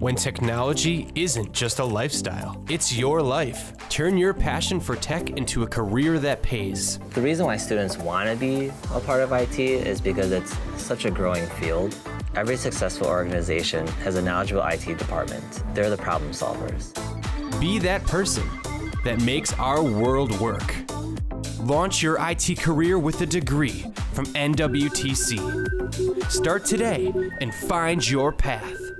When technology isn't just a lifestyle, it's your life. Turn your passion for tech into a career that pays. The reason why students want to be a part of IT is because it's such a growing field. Every successful organization has a knowledgeable IT department. They're the problem solvers. Be that person that makes our world work. Launch your IT career with a degree from NWTC. Start today and find your path.